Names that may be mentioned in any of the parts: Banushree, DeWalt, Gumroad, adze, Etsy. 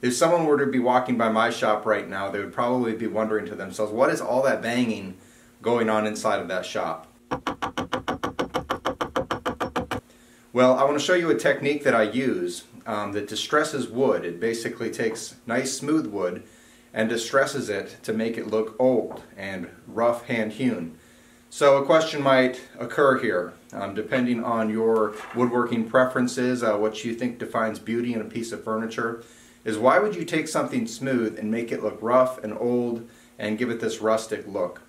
If someone were to be walking by my shop right now, they would probably be wondering to themselves, what is all that banging going on inside of that shop? Well, I want to show you a technique that I use that distresses wood. It basically takes nice smooth wood and distresses it to make it look old and rough, hand-hewn. So a question might occur here, depending on your woodworking preferences, what you think defines beauty in a piece of furniture, is why would you take something smooth and make it look rough and old and give it this rustic look?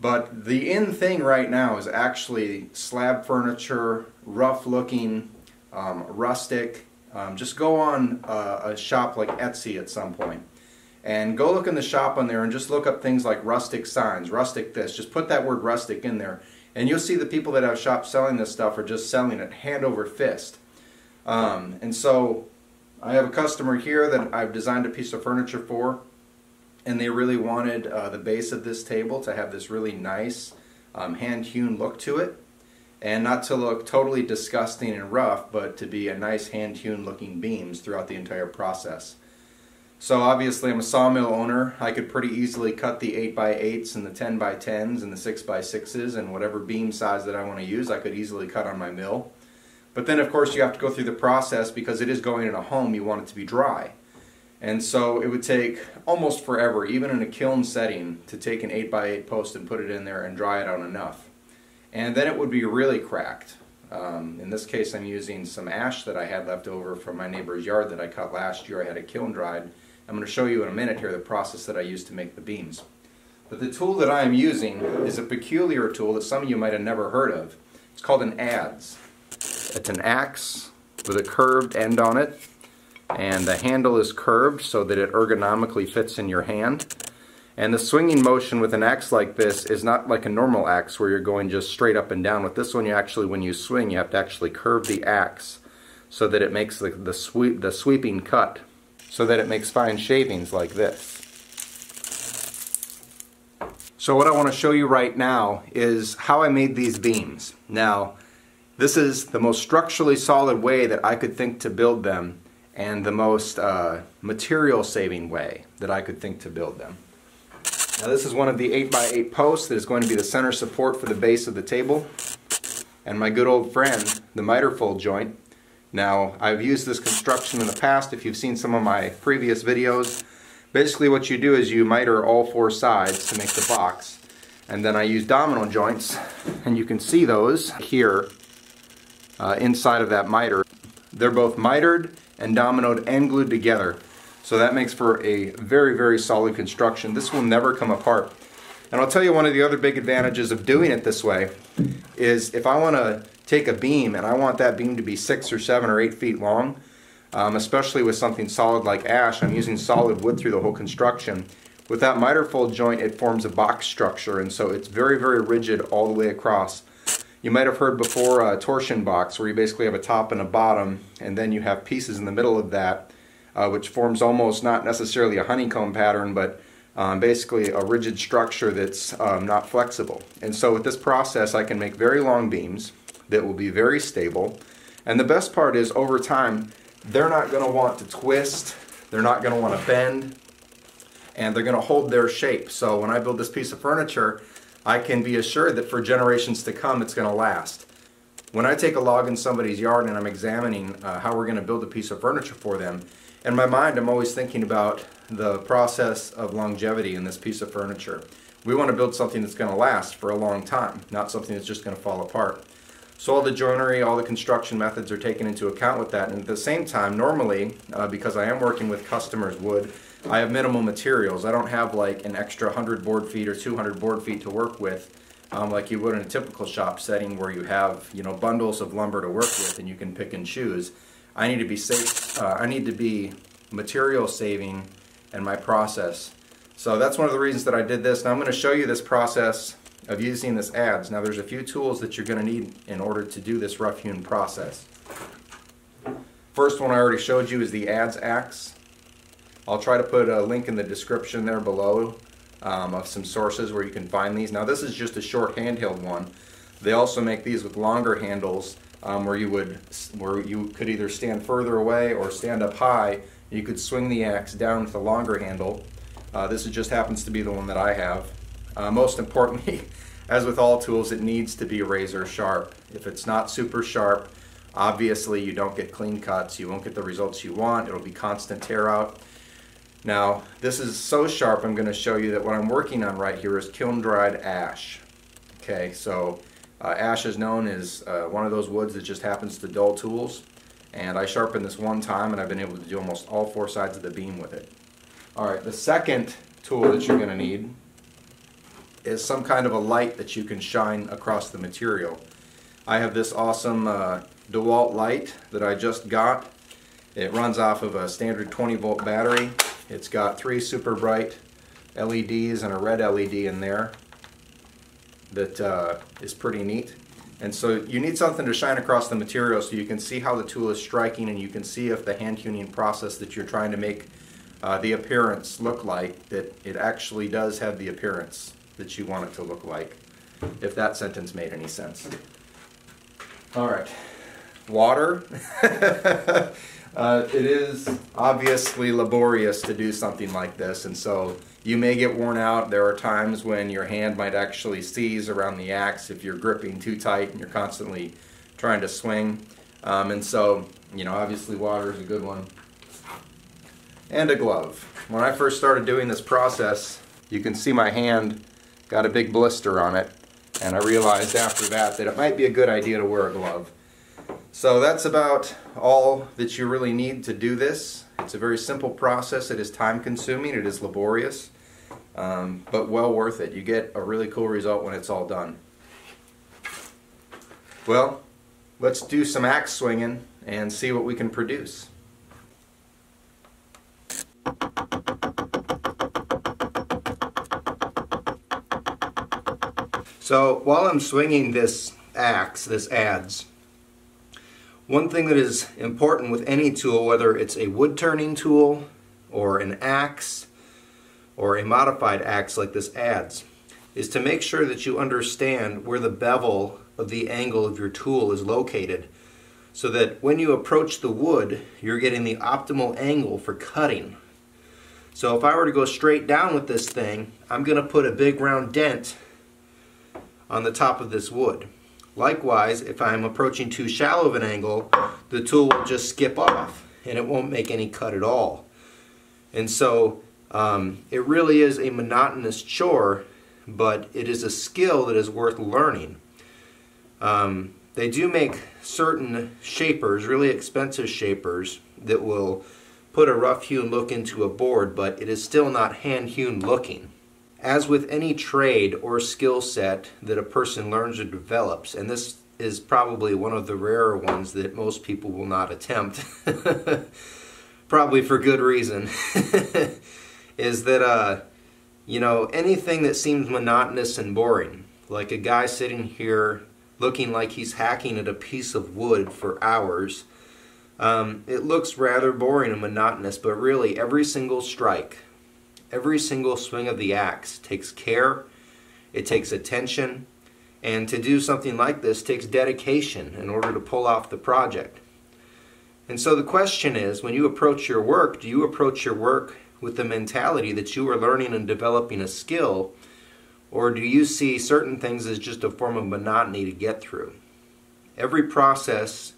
But the in thing right now is actually slab furniture, rough looking, rustic. Just go on a shop like Etsy at some point. And go look in the shop on there and just look up things like rustic signs, rustic this. Just put that word rustic in there. And you'll see the people that have shops selling this stuff are just selling it hand over fist. And so I have a customer here that I've designed a piece of furniture for. And they really wanted the base of this table to have this really nice hand-hewn look to it. And not to look totally disgusting and rough, but to be a nice hand-hewn looking beams throughout the entire process. So obviously I'm a sawmill owner. I could pretty easily cut the 8x8s and the 10x10s and the 6x6s and whatever beam size that I want to use I could easily cut on my mill. But then of course you have to go through the process because it is going in a home, you want it to be dry. And so it would take almost forever, even in a kiln setting, to take an 8x8 post and put it in there and dry it out enough. And then it would be really cracked. In this case I'm using some ash that I had left over from my neighbor's yard that I cut last year. I had it kiln dried. I'm going to show you in a minute here the process that I used to make the beams. But the tool that I am using is a peculiar tool that some of you might have never heard of. It's called an adze. It's an axe with a curved end on it, and the handle is curved so that it ergonomically fits in your hand. And the swinging motion with an axe like this is not like a normal axe where you're going just straight up and down. With this one, you actually, when you swing, you have to actually curve the axe so that it makes the sweeping cut, so that it makes fine shavings like this. So what I want to show you right now is how I made these beams. Now, this is the most structurally solid way that I could think to build them, and the most material saving way that I could think to build them. Now this is one of the 8x8 posts that is going to be the center support for the base of the table, and my good old friend, the miter fold joint. Now, I've used this construction in the past if you've seen some of my previous videos. Basically what you do is you miter all four sides to make the box, and then I use domino joints, and you can see those here inside of that miter. They're both mitered and dominoed and glued together, so that makes for a very, very solid construction. This will never come apart. And I'll tell you one of the other big advantages of doing it this way is if I want to take a beam and I want that beam to be 6 or 7 or 8 feet long, especially with something solid like ash, I'm using solid wood through the whole construction. With that miter fold joint, it forms a box structure, and so it's very, very rigid all the way across. You might have heard before a torsion box where you basically have a top and a bottom, and then you have pieces in the middle of that, which forms almost not necessarily a honeycomb pattern, but basically a rigid structure that's not flexible. And so with this process I can make very long beams that will be very stable, and the best part is over time they're not going to want to twist, they're not going to want to bend, and they're going to hold their shape. So when I build this piece of furniture, I can be assured that for generations to come it's going to last. When I take a log in somebody's yard and I'm examining how we're going to build a piece of furniture for them, in my mind I'm always thinking about the process of longevity in this piece of furniture. We want to build something that's going to last for a long time, not something that's just going to fall apart. So all the joinery, all the construction methods are taken into account with that, and at the same time, normally, because I am working with customers' wood, I have minimal materials. I don't have like an extra 100 board feet or 200 board feet to work with, like you would in a typical shop setting where you have, you know, bundles of lumber to work with and you can pick and choose. I need to be safe. I need to be material saving in my process. So that's one of the reasons that I did this. Now I'm going to show you this process of using this adze. Now there's a few tools that you're going to need in order to do this rough hewn process. First one I already showed you is the adze axe. I'll try to put a link in the description there below of some sources where you can find these. Now this is just a short handheld one. They also make these with longer handles where you could either stand further away or stand up high You could swing the axe down with a longer handle. This just happens to be the one that I have. Most importantly, as with all tools, it needs to be razor sharp. If it's not super sharp, obviously you don't get clean cuts, you won't get the results you want, it'll be constant tear out. Now, this is so sharp, I'm going to show you that what I'm working on right here is kiln-dried ash. Okay, so ash is known as one of those woods that just happens to dull tools, and I sharpened this one time and I've been able to do almost all four sides of the beam with it. Alright, the second tool that you're going to need is some kind of a light that you can shine across the material. I have this awesome DeWalt light that I just got. It runs off of a standard 20-volt battery. It's got three super bright LEDs and a red LED in there that is pretty neat. And so you need something to shine across the material so you can see how the tool is striking and you can see if the hand honing process that you're trying to make the appearance look like, that it actually does have the appearance that you want it to look like, if that sentence made any sense. Alright, water. It is obviously laborious to do something like this, and so you may get worn out. There are times when your hand might actually seize around the axe if you're gripping too tight and you're constantly trying to swing. And so, you know, obviously water is a good one. And a glove. When I first started doing this process, you can see my hand got a big blister on it, and I realized after that that it might be a good idea to wear a glove. So that's about all that you really need to do this. It's a very simple process. It is time consuming, it is laborious, but well worth it. You get a really cool result when it's all done. Well, let's do some axe swinging and see what we can produce. So while I'm swinging this axe, this adze, one thing that is important with any tool, whether it's a wood turning tool or an axe or a modified axe like this adze, is to make sure that you understand where the bevel of the angle of your tool is located, so that when you approach the wood, you're getting the optimal angle for cutting. So if I were to go straight down with this thing, I'm going to put a big round dent on the top of this wood. Likewise, if I'm approaching too shallow of an angle, the tool will just skip off and it won't make any cut at all. And so it really is a monotonous chore, but it is a skill that is worth learning. They do make certain shapers, really expensive shapers, that will put a rough hewn look into a board, but it is still not hand hewn looking. As with any trade or skill set that a person learns or develops, and this is probably one of the rarer ones that most people will not attempt, probably for good reason, is that, you know, anything that seems monotonous and boring, like a guy sitting here looking like he's hacking at a piece of wood for hours, it looks rather boring and monotonous, but really every single strike, every single swing of the axe takes care, it takes attention, and to do something like this takes dedication in order to pull off the project. And so the question is, when you approach your work, do you approach your work with the mentality that you are learning and developing a skill, or do you see certain things as just a form of monotony to get through? Every process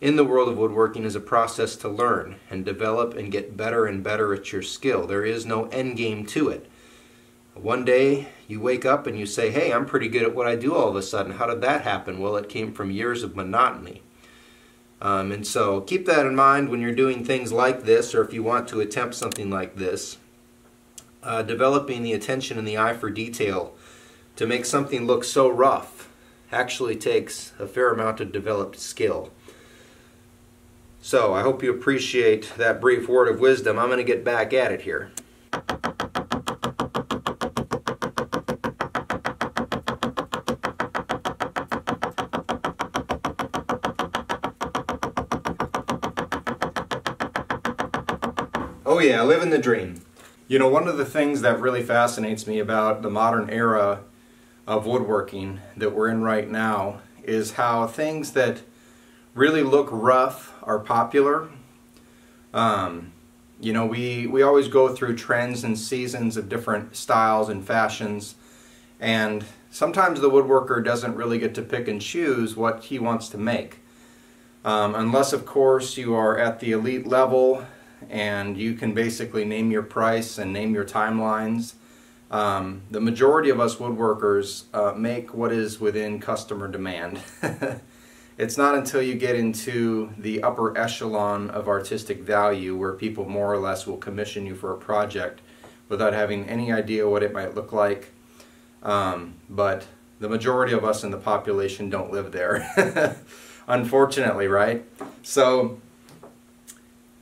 in the world of woodworking is a process to learn and develop and get better and better at your skill. There is no end game to it. One day you wake up and you say, hey, I'm pretty good at what I do all of a sudden. How did that happen? Well, it came from years of monotony. And so keep that in mind when you're doing things like this, or if you want to attempt something like this. Developing the attention and the eye for detail to make something look so rough actually takes a fair amount of developed skill. So I hope you appreciate that brief word of wisdom. I'm going to get back at it here. Oh yeah, living the dream. You know, one of the things that really fascinates me about the modern era of woodworking that we're in right now is how things that really look rough are popular. You know, we always go through trends and seasons of different styles and fashions, and sometimes the woodworker doesn't really get to pick and choose what he wants to make. Unless, of course, you are at the elite level and you can basically name your price and name your timelines. The majority of us woodworkers make what is within customer demand. It's not until you get into the upper echelon of artistic value where people more or less will commission you for a project without having any idea what it might look like. But the majority of us in the population don't live there. Unfortunately, right? So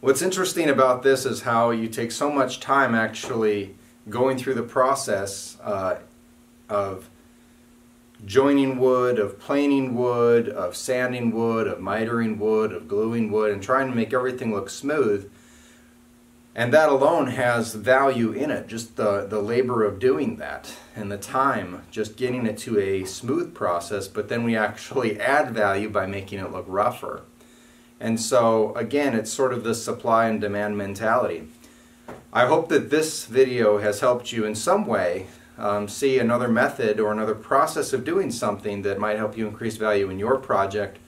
what's interesting about this is how you take so much time actually going through the process of joining wood, of planing wood, of sanding wood, of mitering wood, of gluing wood, and trying to make everything look smooth. And that alone has value in it, just the labor of doing that and the time, just getting it to a smooth process, but then we actually add value by making it look rougher. And so, again, it's sort of this supply and demand mentality. I hope that this video has helped you in some way see another method or another process of doing something that might help you increase value in your project.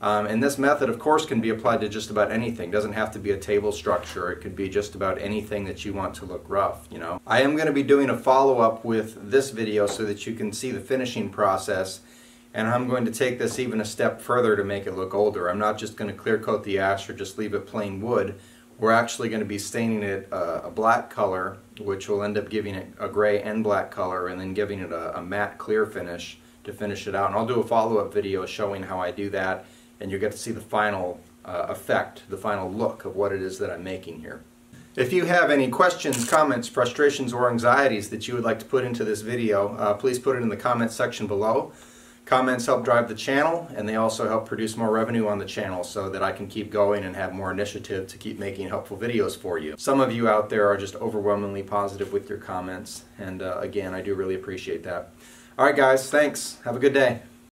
And this method, of course, can be applied to just about anything. It doesn't have to be a table structure. It could be just about anything that you want to look rough, you know. I am going to be doing a follow-up with this video so that you can see the finishing process. And I'm going to take this even a step further to make it look older. I'm not just going to clear coat the ash or just leave it plain wood. We're actually going to be staining it a black color, which will end up giving it a gray and black color, and then giving it a matte clear finish to finish it out. And I'll do a follow-up video showing how I do that. And you get to see the final effect, the final look of what it is that I'm making here. If you have any questions, comments, frustrations, or anxieties that you would like to put into this video, please put it in the comments section below. Comments help drive the channel, and they also help produce more revenue on the channel so that I can keep going and have more initiative to keep making helpful videos for you. Some of you out there are just overwhelmingly positive with your comments, and again, I do really appreciate that. All right, guys, thanks. Have a good day.